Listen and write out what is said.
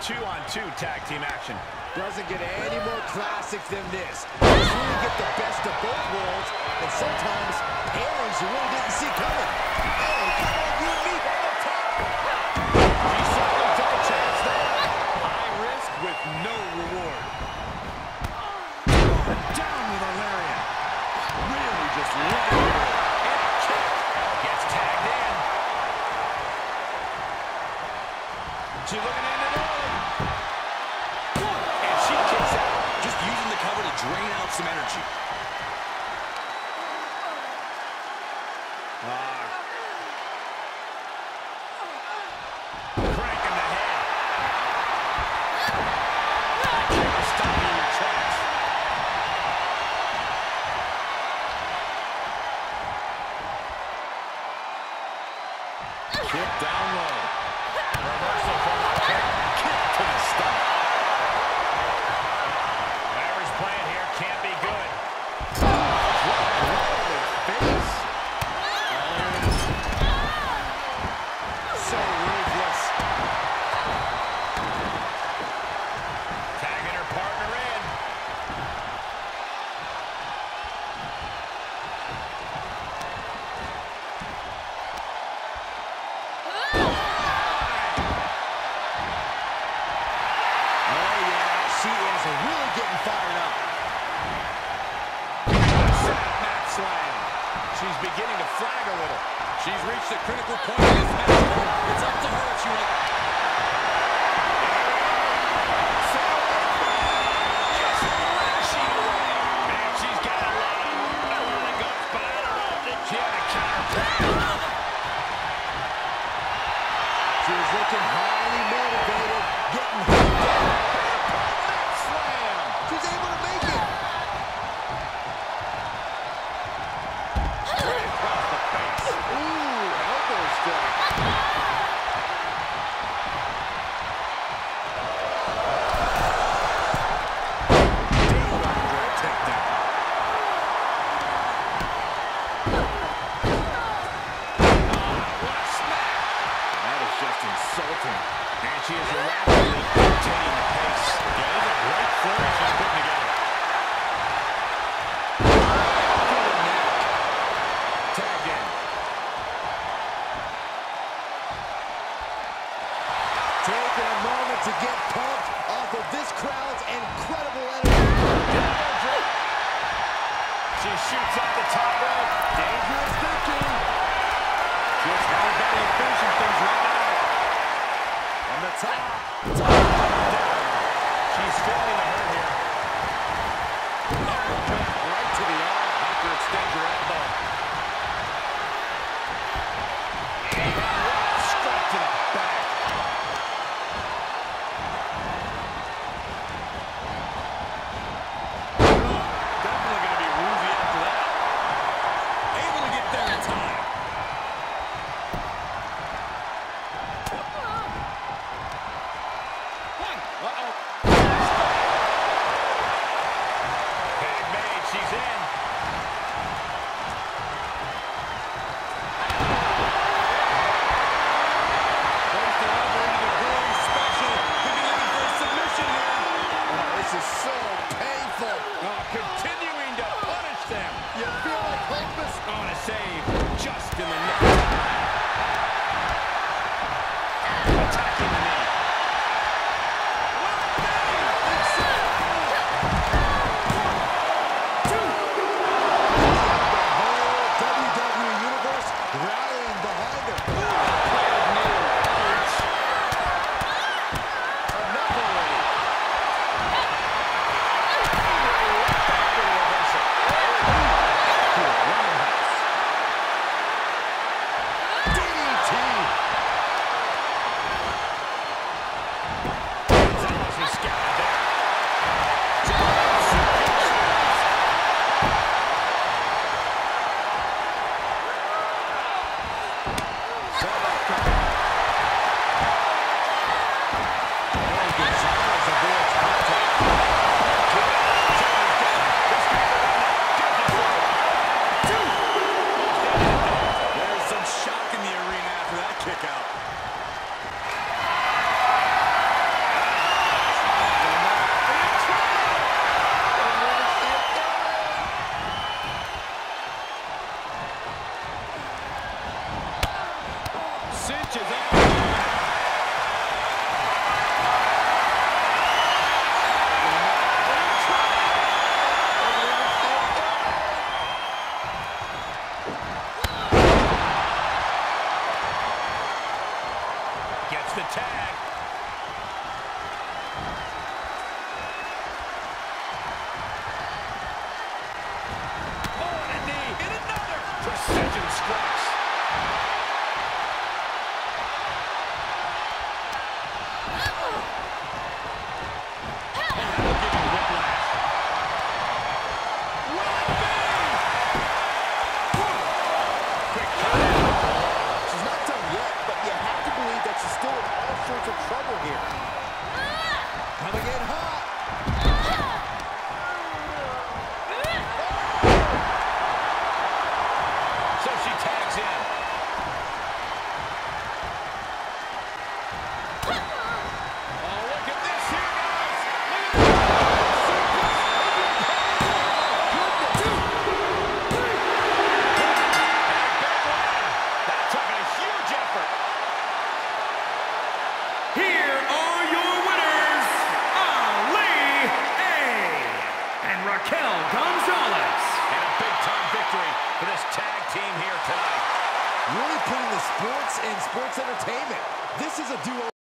2-on-2 tag team action. Doesn't get any more classic than this. You really get the best of both worlds, and sometimes pairings you really didn't see coming. Oh, come on, you leap on the top. He saw the double chance there. High risk with no reward. Down with Hilarion. Really just landed. And a kick. Gets tagged in. She looking in and out. She kicks out, just using the cover to drain out some energy. Crank in the head. Stop in your tracks. Kick down low. Reversal from the kick. Kick to the stomach. She's reached the critical point in this match. It's up to her if she wants. Just lashing away. Man, she's got a lot of power that goes by. I don't know if they can counter. She was looking highly motivated, getting hooked up. Slam. She's able to make it. And she is rapidly maintaining the pace. Yeah, those are great throws she's putting together. Good neck. Tag in. Taking a moment to get pumped off of this crowd's incredible energy. She shoots out the top rope. Dangerous thinking. Just how bad he's finishing things right now. The top. Top down. She's feeling the hurt here. Right to the arm after extend your elbow. And right straight to the back. Definitely going to be woozy after that. Able to get there in time. Attacking the knee. This is a duo.